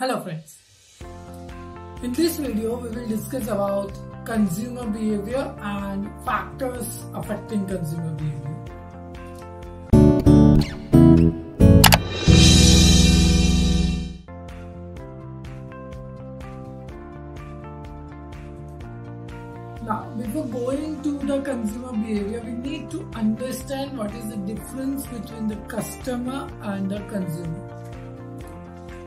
Hello friends, in this video we will discuss about consumer behavior and factors affecting consumer behavior. Now, before going to the consumer behavior, we need to understand what is the difference between the customer and the consumer.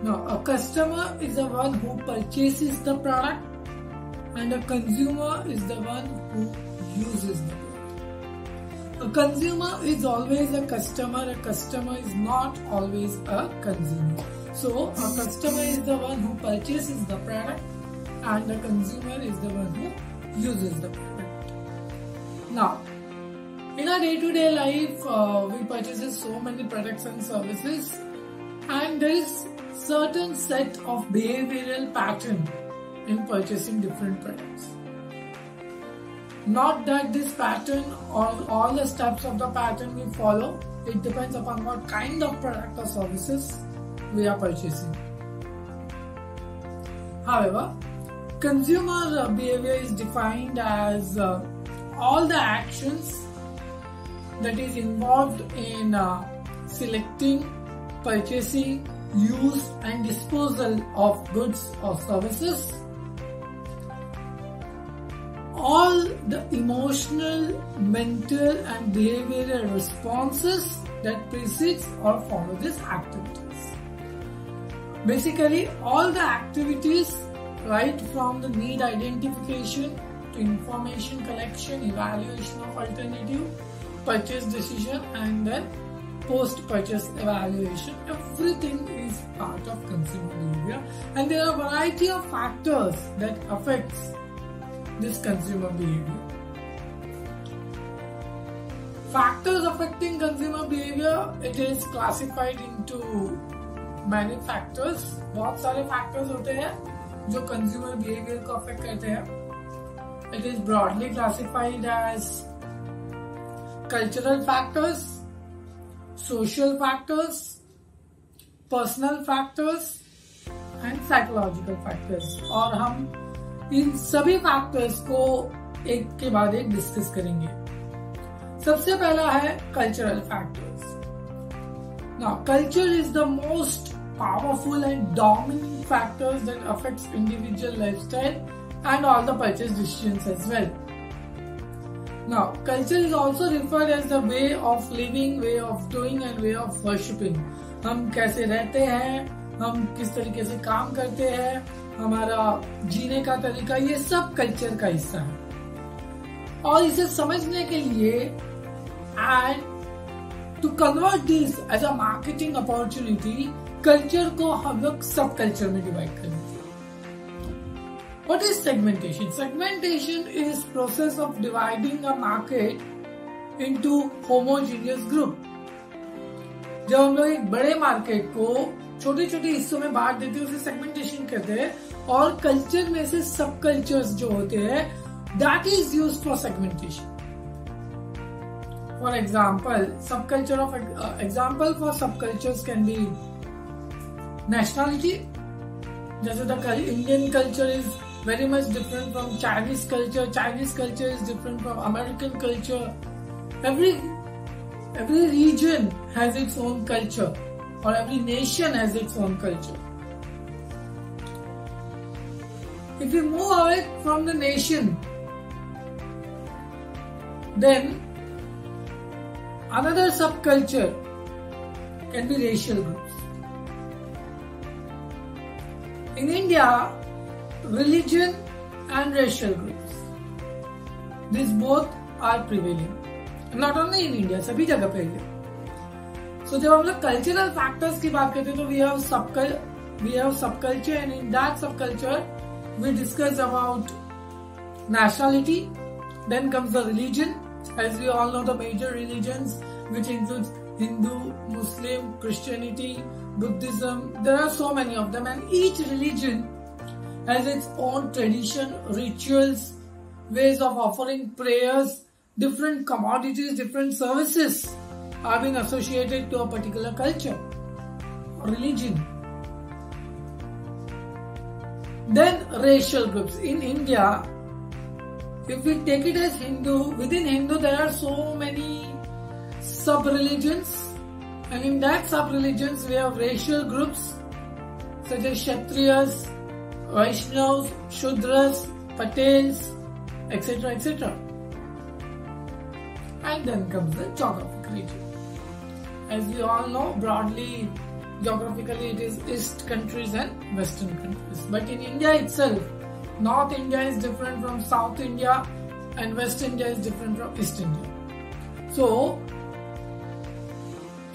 Now, a customer is the one who purchases the product and a consumer is the one who uses the product. A consumer is always a customer is not always a consumer. So, a customer is the one who purchases the product and a consumer is the one who uses the product. Now, in our day-to-day life, we purchase so many products and services, and there is certain set of behavioral pattern in purchasing different products. Not that this pattern or all the steps of the pattern we follow, it depends upon what kind of product or services we are purchasing. However, consumer behavior is defined as all the actions that is involved in selecting, purchasing, use and disposal of goods or services, all the emotional, mental and behavioral responses that precedes or follow these activities. Basically, all the activities, right from the need identification to information collection, evaluation of alternative, purchase decision and then post-purchase evaluation, everything is part of consumer behavior, and there are a variety of factors that affects this consumer behavior. Factors affecting consumer behavior, it is classified into many factors. बहुत सारे factors होते हैं जो consumer behavior को affect करते हैं. It is broadly classified as cultural factors, social factors, personal factors and psychological factors. और हम इन सभी factors को एक के बाद एक discuss करेंगे. सबसे पहला है cultural factors. Now, culture is the most powerful and dominant factors that affects individual lifestyle and all the purchase decisions as well. Now, culture is also referred as the way of living, way of doing and way of worshipping. हम कैसे रहते हैं, हम किस तरीके से काम करते हैं, हमारा जीने का तरीका, ये सब कल्चर का हिस्सा है. और इसे समझने के लिए and to convert this as a marketing opportunity, culture को हम लोग सब कल्चर में डिवाइड करेंगे. What is segmentation? Segmentation is process of dividing a market into homogeneous group. जब हम लोग एक बड़े मार्केट को छोटे-छोटे हिस्सों में बांट देते हैं उसे सेगमेंटेशन कहते हैं, और कल्चर में से सब कल्चर्स जो होते हैं that is used for segmentation. For example, subcultures can be nationality. जैसे the Indian culture is very much different from Chinese culture. Chinese culture is different from American culture. Every region has its own culture, or every nation has its own culture. If you move away from the nation, then another subculture can be racial groups. In India, religion and racial groups, these both are prevailing. Not only in India, सभी जगह पे है. So जब हम लोग cultural factors की बात करते हैं तो we have subculture, and in that subculture we discuss about nationality. Then comes the religion. As we all know, the major religions which includes Hindu, Muslim, Christianity, Buddhism, there are so many of them, and each religion has its own tradition, rituals, ways of offering prayers, different commodities, different services are being associated to a particular culture or religion. Then racial groups in India. If we take it as Hindu, within Hindu there are so many sub-religions, and in that sub-religions we have racial groups such as Kshatriyas, Vaishnavas, Shudras, Patels, etc., etc. And then comes the geographic region. As we all know, broadly geographically it is East countries and Western countries. But in India itself, North India is different from South India and West India is different from East India. So,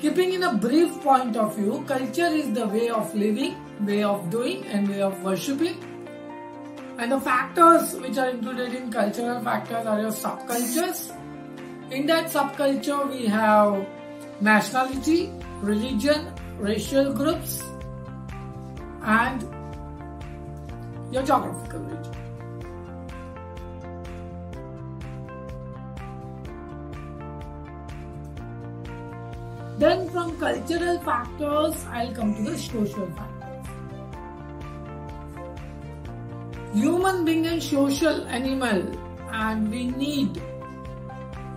keeping in a brief point of view, culture is the way of living, way of doing and way of worshipping. And the factors which are included in cultural factors are your subcultures. In that subculture we have nationality, religion, racial groups and your geographical region. Then from cultural factors, I'll come to the social factors. Human being a social animal and we need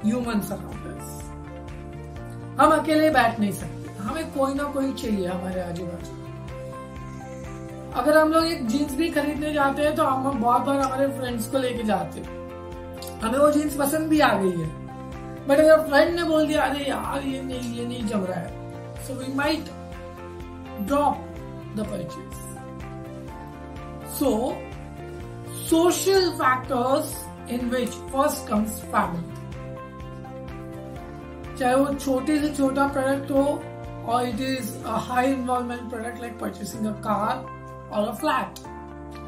human surroundings. हम अकेले बैठ नहीं सकते, हमें कोई ना कोई चाहिए हमारे आजू बाजू। अगर हम लोग एक जीन्स भी खरीदने जाते हैं तो हम बहुत बार हमारे फ्रेंड्स को लेके जाते हैं, हमें वो जीन्स पसंद भी आ गई है, बट अगर फ्रेंड ने बोल दिया अरे यार ये नहीं जम रहा है, so we might drop the purchase. So social factors in which first comes family, चाहे वो छोटे से छोटा प्रोडक्ट हो or it is a high involvement product like purchasing a car or a flat.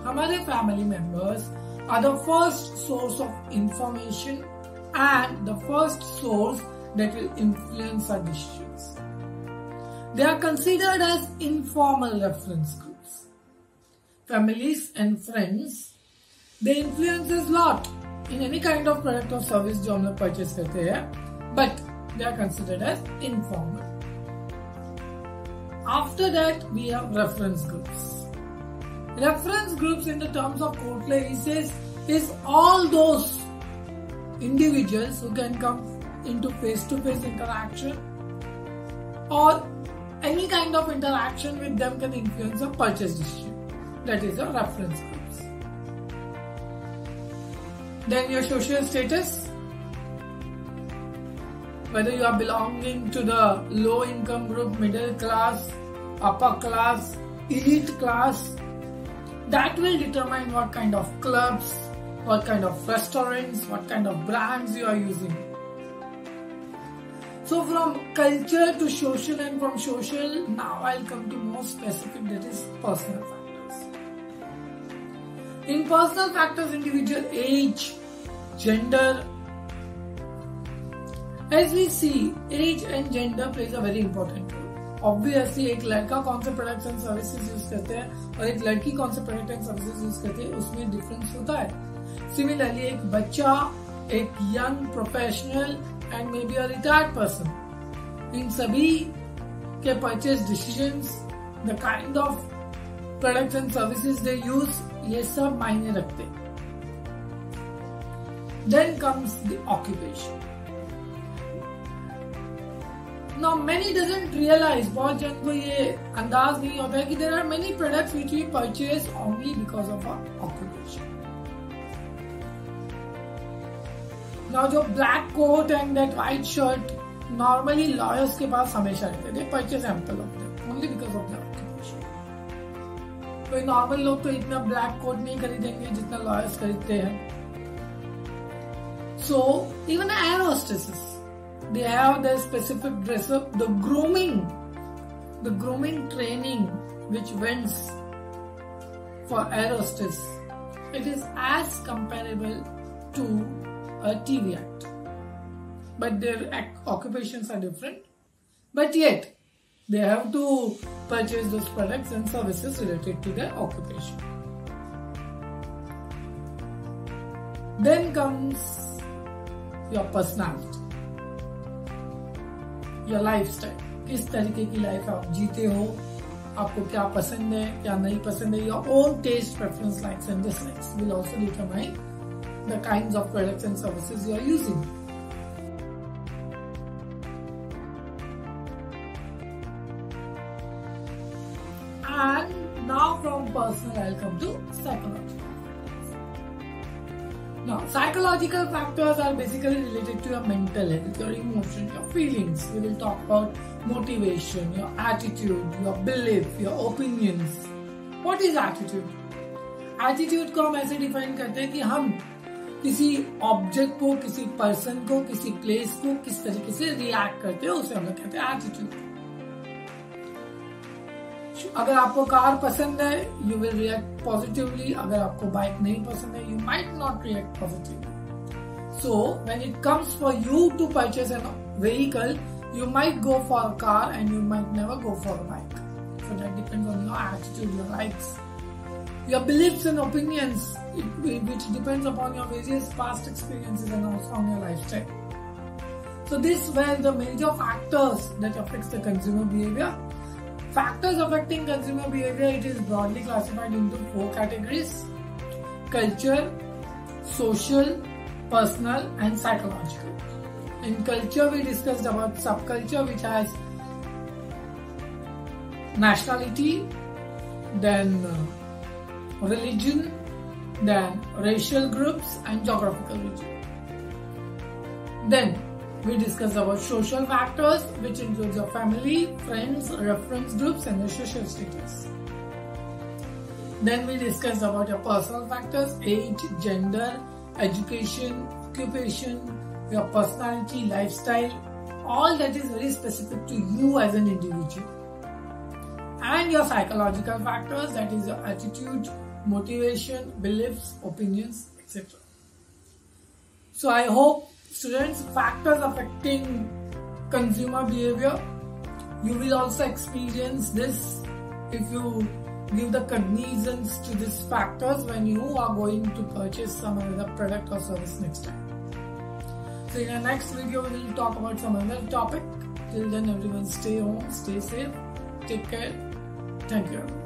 Our family members are the first source of information and the first source that will influence our decisions. They are considered as informal reference groups. Families and friends, they influence us a lot in any kind of product or service जो हम लोग purchase करते हैं, but they are considered as informal. After that, we have reference groups. Reference groups in the terms of Kotler, he says, is all those individuals who can come into face-to-face interaction or any kind of interaction with them can influence a purchase decision. That is your reference groups. Then your social status. Whether you are belonging to the low income group, middle class, upper class, elite class, that will determine what kind of clubs, what kind of restaurants, what kind of brands you are using. So from culture to social and from social, now I'll come to more specific, that is personal factors. In personal factors, individual age, gender. As we see, age and gender plays a very important role. Obviously, एक लड़का कौन से products and services use करते हैं और एक लड़की कौन से products and services use करती है, उसमें difference होता है. Similarly, एक बच्चा, एक young professional and maybe a retired person, इन सभी के purchase decisions, the kind of products and services they use, ये सब मायने रखते हैं. Then comes the occupation. Now many doesn't realize, बहुत जन को ये अंदाज नहीं होता है कि there are many products which we purchase only because of our occupation. Now जो black coat and that white shirt normally lawyers के पास हमेशा रहते हैं, they purchase ample of them only because of their occupation. कोई normal लोग तो इतना black coat नहीं खरीदेंगे जितना lawyers खरीदते हैं. So even air hostesses, they have their specific dress up, the grooming training which wins for air hostess. It is as comparable to a TV act, but their occupations are different. But yet, they have to purchase those products and services related to their occupation. Then comes your personality. Your lifestyle, किस तरीके की life आप जीते हो, आपको क्या पसंद है क्या नहीं पसंद है। Your own taste, preference, likes and dislikes will also determine the kinds of products and services you are using. And now from personal, I'll come to psychological. Now, psychological factors are basically related to your mental health, your emotion, your feelings. We will talk about motivation, your attitude, your belief, your opinions. What is attitude? Attitude को हम ऐसे define करते हैं कि हम किसी object को, किसी person को, किसी place को किस तरीके से react करते हैं, उसे हम लोग कहते हैं attitude. अगर आपको कार पसंद है, you will react positively. अगर आपको bike नहीं पसंद है, you might not react positively. So when it comes for you to purchase a vehicle, you might go for a car and you might never go for a bike. So that depends on your attitude, your likes, your beliefs and opinions, which depends upon your various past experiences and also on your lifestyle. So these were the major factors that affects the consumer behavior. Factors affecting consumer behavior, it is broadly classified into four categories: culture, social, personal and psychological. In culture, we discussed about subculture, which has nationality, then religion, then racial groups and geographical region. Then we discussed about social factors, which includes your family, friends, reference groups and your social status. Then we discussed about your personal factors: age, gender, education, occupation, your personality, lifestyle, all that is very specific to you as an individual. And your psychological factors, that is your attitude, motivation, beliefs, opinions, etc. So I hope, students, factors affecting consumer behavior, you will also experience this if you give the cognizance to these factors when you are going to purchase some other product or service next time. So in our next video, we will talk about some other topic. Till then, everyone stay home, stay safe, take care. Thank you.